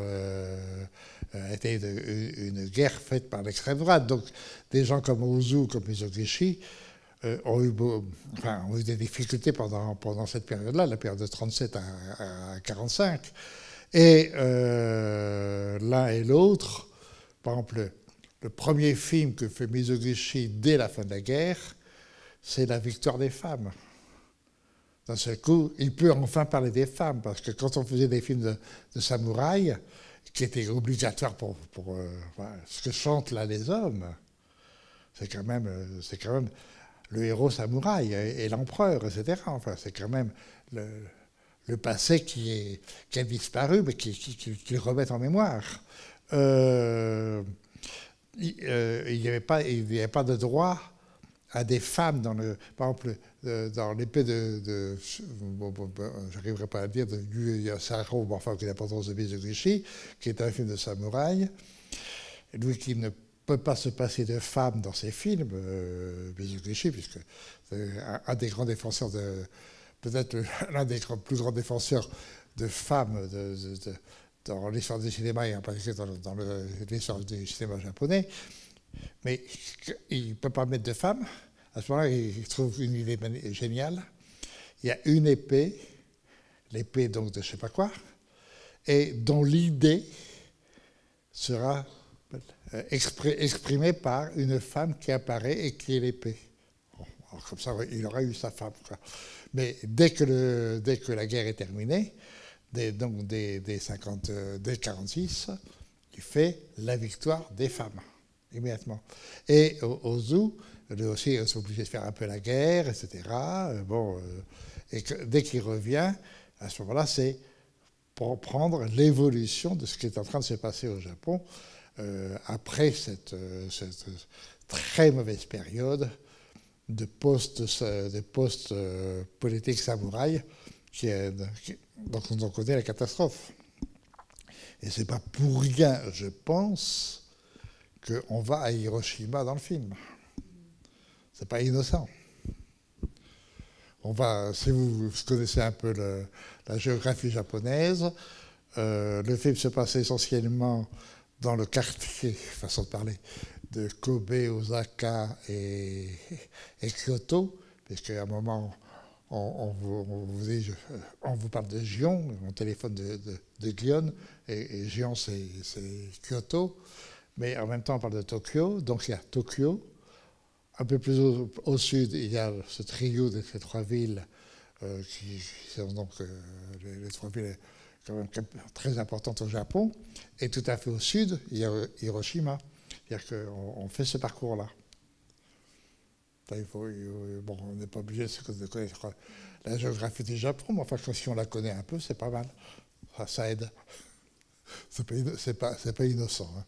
a été une guerre faite par l'extrême droite. Donc des gens comme Ozu, comme Mizoguchi, ont eu des difficultés pendant cette période-là, la période de 37 à 45. Et l'un et l'autre, par exemple, le premier film que fait Mizoguchi dès la fin de la guerre, c'est La victoire des femmes. D'un seul coup, il peut enfin parler des femmes, parce que quand on faisait des films de samouraï, qui étaient obligatoires pour ce que chantent là les hommes, c'est quand même le héros samouraï et l'empereur, etc. Enfin, c'est quand même le passé qui a disparu, mais qui le remettent en mémoire. Il n'y avait pas de droit à des femmes dans le, par exemple, dans l'épée de j'arriverai pas à le dire, de Yasujiro, enfin, qui est l'importance de Mizoguchi, qui est un film de samouraï, lui qui ne peut pas se passer de femmes dans ses films, Mizoguchi, puisque c'est un des grands défenseurs de, peut-être l'un des plus grands défenseurs de femmes dans l'histoire du cinéma et en particulier dans l'histoire du cinéma japonais, mais il ne peut pas mettre de femme. À ce moment-là, il trouve une idée géniale. Il y a une épée, l'épée donc de je ne sais pas quoi, et dont l'idée sera exprimée par une femme qui apparaît et qui est l'épée. Alors, comme ça, il aura eu sa femme, quoi. Mais dès que la guerre est terminée, donc dès 46, il fait La victoire des femmes. immédiatement. Et Ozu, lui aussi, est obligé de faire un peu la guerre, etc. Bon, et dès qu'il revient, à ce moment-là, c'est pour prendre l'évolution de ce qui est en train de se passer au Japon après cette très mauvaise période de post-politique samouraï dont on connaît la catastrophe. Et c'est pas pour rien, je pense, qu'on va à Hiroshima dans le film. C'est pas innocent. On va, si vous connaissez un peu la géographie japonaise, le film se passe essentiellement dans le quartier, façon de parler, de Kobe, Osaka et Kyoto, puisque à un moment, on vous parle de Gion, on téléphone de Gion, et Gion c'est Kyoto, mais en même temps on parle de Tokyo, donc il y a Tokyo. Un peu plus au sud, il y a ce trio de ces trois villes, qui sont donc les trois villes quand même très importantes au Japon, et tout à fait au sud, il y a Hiroshima. C'est-à-dire qu'on fait ce parcours-là. Bon, on n'est pas obligé de connaître la géographie du Japon, mais enfin, si on la connaît un peu, c'est pas mal. Enfin, ça aide. C'est pas innocent. Hein.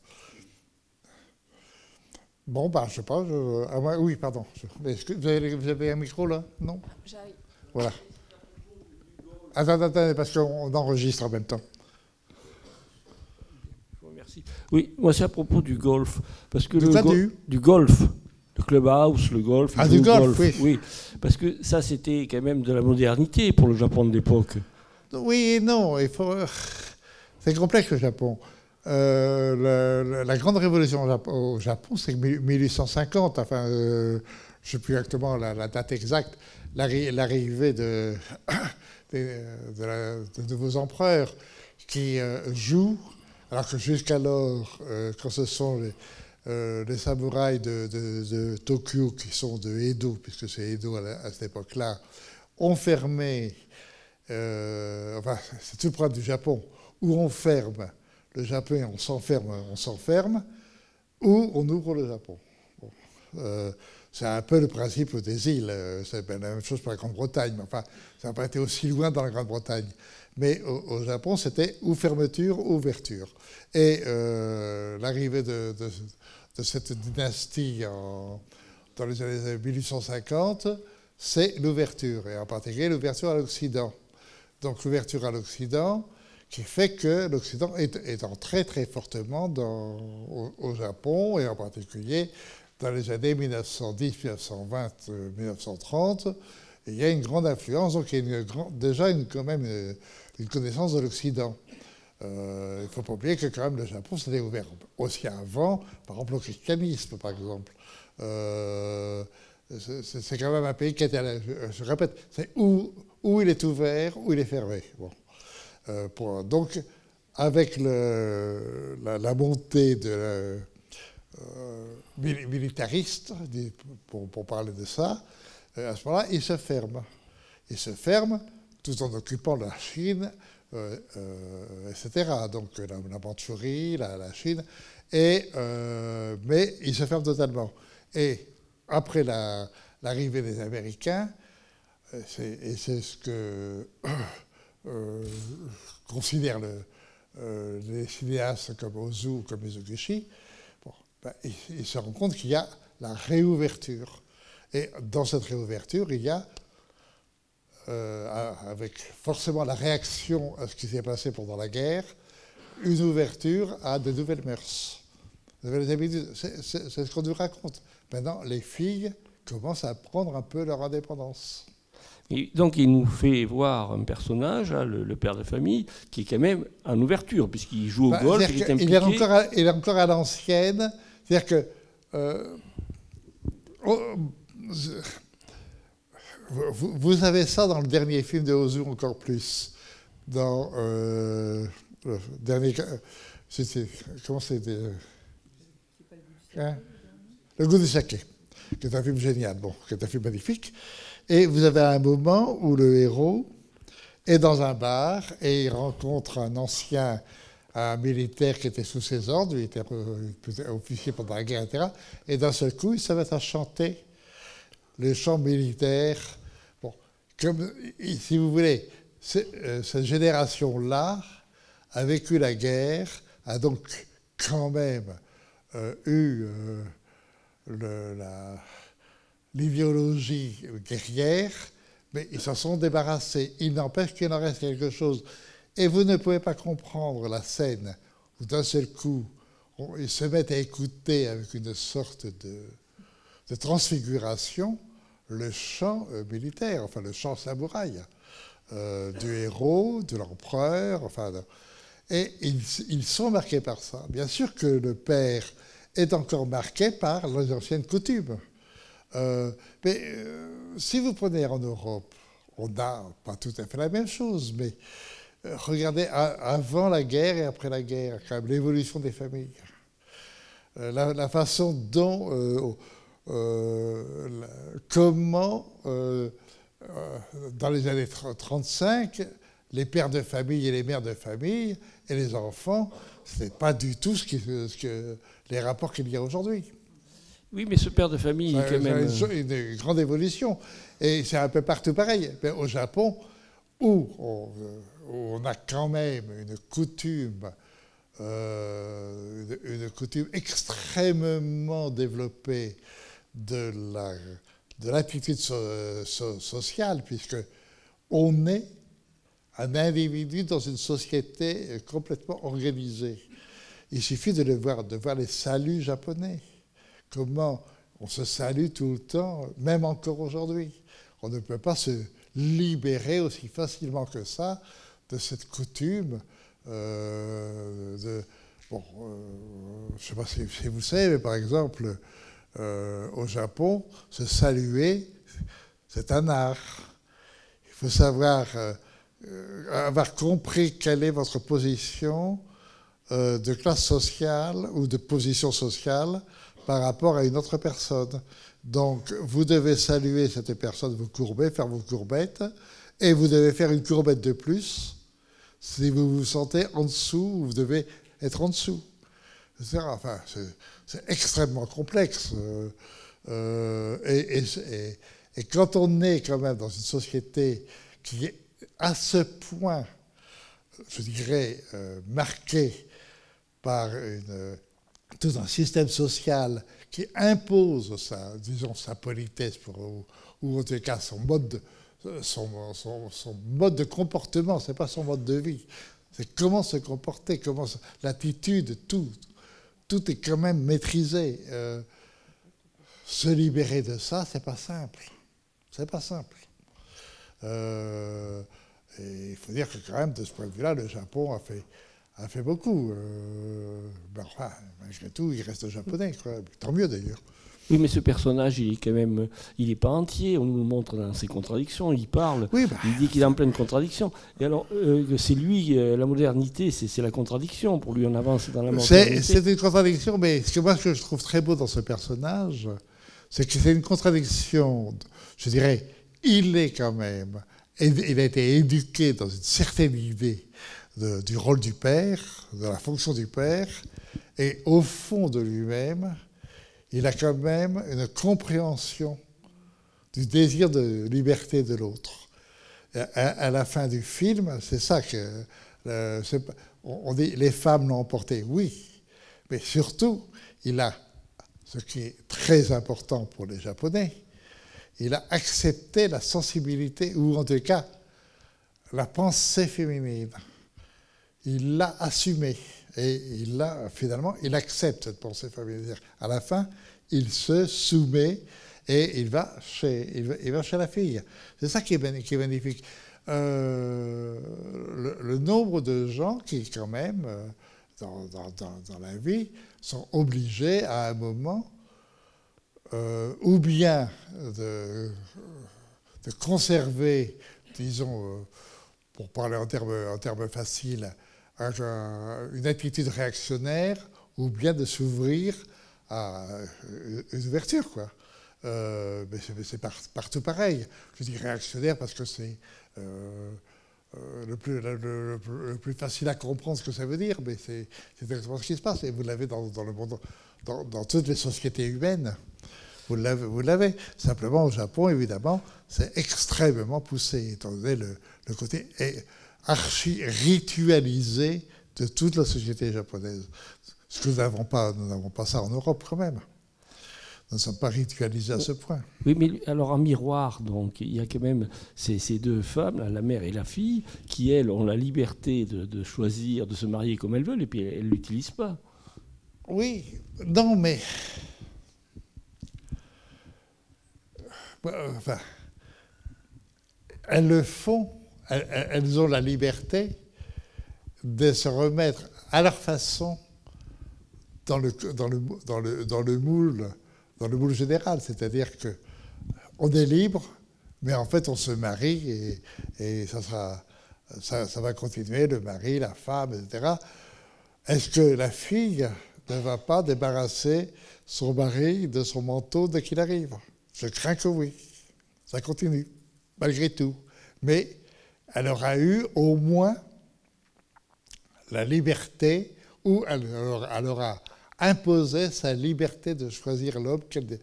Bon, ben, je sais pas. Ah, oui, pardon. Vous avez un micro, là? Non? J'arrive. Voilà. Attendez, parce qu'on enregistre en même temps. Merci. Oui, moi c'est à propos du golf, parce que du golf, le clubhouse, le golf, ah, du golf, oui. Oui, parce que ça c'était quand même de la modernité pour le Japon de l'époque. Oui, non, c'est complexe le Japon. La grande révolution au Japon, c'est 1850. Enfin, je ne sais plus exactement la date exacte. L'arrivée de nouveaux empereurs qui jouent. Alors que jusqu'alors, quand ce sont les samouraïs de Tokyo, qui sont de Edo, puisque c'est Edo à cette époque-là, on fermait, enfin, c'est tout le problème du Japon, où on ferme le Japon et on s'enferme, ou on ouvre le Japon. Bon. C'est un peu le principe des îles, c'est la même chose pour la Grande-Bretagne, mais enfin, ça n'a pas été aussi loin dans la Grande-Bretagne. Mais au Japon, c'était ou fermeture ou ouverture. Et l'arrivée de cette dynastie dans les années 1850, c'est l'ouverture, et en particulier l'ouverture à l'Occident. Donc l'ouverture à l'Occident qui fait que l'Occident est entré très fortement au Japon, et en particulier dans les années 1910, 1920, 1930, il y a une grande influence, donc il y a déjà quand même une connaissance de l'Occident. Il ne faut pas oublier que quand même le Japon s'était ouvert aussi avant, par exemple au christianisme, par exemple. C'est quand même un pays qui était, je répète, c'est où il est ouvert, où il est fermé. Bon. Donc, avec la montée de militariste, pour parler de ça, à ce moment-là, il se ferme. Il se ferme tout en occupant la Chine, etc. Donc la Mandchourie, la Chine, mais il se ferme totalement. Et après l'arrivée des Américains, c'est ce que considèrent les cinéastes comme Ozu ou comme Mizoguchi, bon, ben, ils se rendent compte qu'il y a la réouverture. Et dans cette réouverture, il y a, avec forcément la réaction à ce qui s'est passé pendant la guerre, une ouverture à de nouvelles mœurs, de nouvelles habitudes. C'est ce qu'on nous raconte. Maintenant, les filles commencent à prendre un peu leur indépendance. Et donc, il nous fait voir un personnage, hein, le père de famille, qui est quand même en ouverture, puisqu'il joue au golf, il est impliqué. Il est encore à l'ancienne, c'est-à-dire que... vous avez ça dans le dernier film de Ozu encore plus. Dans le dernier... Comment c'était Le goût du saké, qui est un film génial, bon, qui est un film magnifique. Et vous avez un moment où le héros est dans un bar et il rencontre un ancien un militaire qui était sous ses ordres, il était officier pendant la guerre, etc. Et d'un seul coup, il se met à chanter le chant militaire. Bon, comme, si vous voulez, cette génération-là a vécu la guerre, a donc quand même eu l'idéologie guerrière, mais ils s'en sont débarrassés. Il n'empêche qu'il en reste quelque chose. Et vous ne pouvez pas comprendre la scène où d'un seul coup, ils se mettent à écouter avec une sorte de transfiguration le chant militaire, enfin le chant samouraï, du héros, de l'empereur, enfin... Et ils sont marqués par ça. Bien sûr que le père est encore marqué par les anciennes coutumes. Mais si vous prenez en Europe, on n'a pas tout à fait la même chose, mais regardez avant la guerre et après la guerre, quand même, l'évolution des familles. La façon dont, dans les années 35, les pères de famille et les mères de famille et les enfants, ce n'est pas du tout les rapports qu'il y a aujourd'hui. Oui, mais ce père de famille est quand même... une grande évolution. Et c'est un peu partout pareil. Mais au Japon, où on a quand même une coutume extrêmement développée de l'attitude sociale, puisque on est un individu dans une société complètement organisée. Il suffit de voir les saluts japonais. Comment on se salue tout le temps, même encore aujourd'hui. On ne peut pas se libérer aussi facilement que ça de cette coutume je ne sais pas si vous savez, mais par exemple, au Japon, se saluer, c'est un art. Il faut savoir... avoir compris quelle est votre position de classe sociale ou de position sociale par rapport à une autre personne. Donc, vous devez saluer cette personne, vous courbez, faire vos courbettes, et vous devez faire une courbette de plus si vous vous sentez en dessous, vous devez être en dessous. Enfin, c'est extrêmement complexe. Et quand on est quand même dans une société qui est à ce point, je dirais, marqué par tout un système social qui impose sa politesse, ou en tout cas son mode de comportement, ce n'est pas son mode de vie, c'est comment se comporter, l'attitude, tout est quand même maîtrisé. Se libérer de ça, ce n'est pas simple. C'est pas simple. Et il faut dire que quand même, de ce point de vue-là, le Japon a fait beaucoup. Ben, enfin, malgré tout, il reste japonais, quoi. Tant mieux d'ailleurs. Oui, mais ce personnage, il est quand même, il n'est pas entier. On nous le montre dans ses contradictions. Il parle, oui, bah... il dit qu'il est en pleine contradiction. Et alors, c'est lui, la modernité, c'est la contradiction. Pour lui, on avance dans la modernité. C'est une contradiction, mais ce que je trouve très beau dans ce personnage, c'est que c'est une contradiction, je dirais. Il est quand même, il a été éduqué dans une certaine idée du rôle du père, de la fonction du père, et au fond de lui-même, il a quand même une compréhension du désir de liberté de l'autre. À la fin du film, c'est ça que... on dit les femmes l'ont emporté, oui, mais surtout, il a, ce qui est très important pour les Japonais, il a accepté la sensibilité, ou en tout cas, la pensée féminine. Il l'a assumée. Et finalement, il accepte cette pensée féminine. À la fin, il se soumet et il va chez la fille. C'est ça qui est magnifique. Le nombre de gens qui, quand même, dans la vie, sont obligés à un moment... ou bien de conserver, disons, pour parler en termes faciles, une attitude réactionnaire, ou bien de s'ouvrir à une ouverture, quoi. Mais c'est partout pareil. Je dis réactionnaire parce que c'est le plus facile à comprendre ce que ça veut dire, mais c'est exactement ce qui se passe. Et vous l'avez dans le monde, dans toutes les sociétés humaines. Vous l'avez. Simplement, au Japon, évidemment, c'est extrêmement poussé, étant donné le côté archi-ritualisé de toute la société japonaise. Ce que nous n'avons pas ça en Europe, quand même. Nous ne sommes pas ritualisés à ce point. Oui, mais alors en miroir, donc, il y a quand même ces deux femmes, la mère et la fille, qui, elles, ont la liberté de choisir, de se marier comme elles veulent, et puis elles ne l'utilisent pas. Oui, non, mais... Enfin, elles le font, elles ont la liberté de se remettre à leur façon dans le moule général, c'est-à-dire que on est libre, mais en fait on se marie et ça va continuer, le mari, la femme, etc. Est-ce que la fille ne va pas débarrasser son mari de son manteau dès qu'il arrive? Je crains que oui, ça continue, malgré tout. Mais elle aura eu au moins la liberté, ou elle aura imposé sa liberté de choisir l'homme qu'elle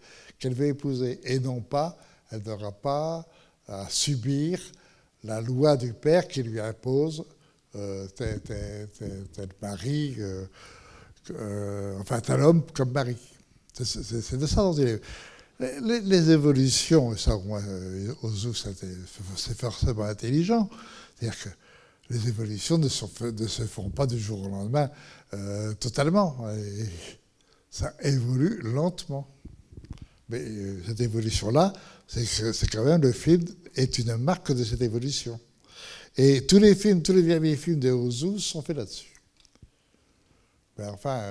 veut épouser. Et non pas, elle n'aura pas à subir la loi du père qui lui impose tel mari, enfin tel homme comme mari. C'est de ça dont il est. Les évolutions, ça, Ozu, c'est forcément intelligent. C'est-à-dire que les évolutions ne se font pas du jour au lendemain totalement. Et ça évolue lentement. Mais cette évolution-là, c'est quand même, le film est une marque de cette évolution. Et tous les derniers films de Ozu sont faits là-dessus. Mais enfin...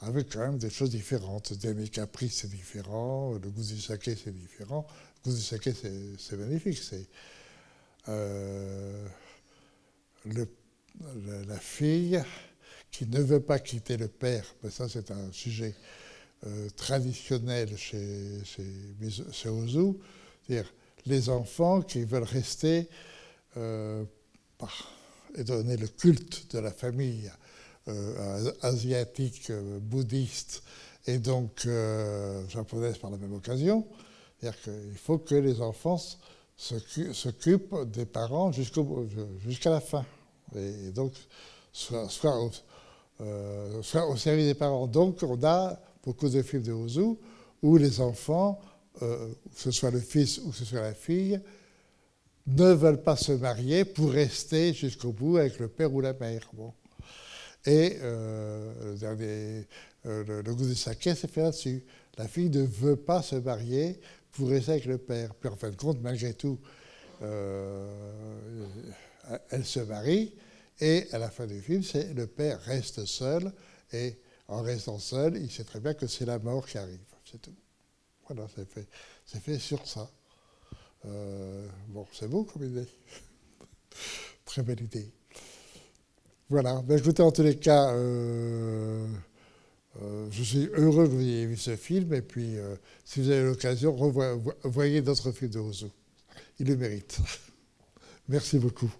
avec quand même des choses différentes. Des caprices, c'est différent. Le goût du saké, c'est différent. Le goût du saké, c'est magnifique. La fille qui ne veut pas quitter le père. Mais ça, c'est un sujet traditionnel chez Ozu. C'est-à-dire les enfants qui veulent rester, et donner le culte de la famille, asiatique, bouddhiste et donc japonaise par la même occasion. C'est-à-dire qu'il faut que les enfants s'occupent des parents jusqu'à la fin. Et donc, soit au service des parents. Donc, on a beaucoup de films de Ozu où les enfants, que ce soit le fils ou que ce soit la fille, ne veulent pas se marier pour rester jusqu'au bout avec le père ou la mère. Bon. Et le goût du saké, c'est fait là-dessus. La fille ne veut pas se marier pour rester avec le père. Puis en fin de compte, malgré tout, elle se marie. Et à la fin du film, le père reste seul. Et en restant seul, il sait très bien que c'est la mort qui arrive. C'est tout. Voilà, c'est fait sur ça. Bon, c'est beau comme idée. Très belle idée. Voilà, ben, écoutez, en tous les cas, je suis heureux que vous ayez vu ce film, et puis, si vous avez l'occasion, voyez d'autres films de Ozu. Il le mérite. Merci beaucoup.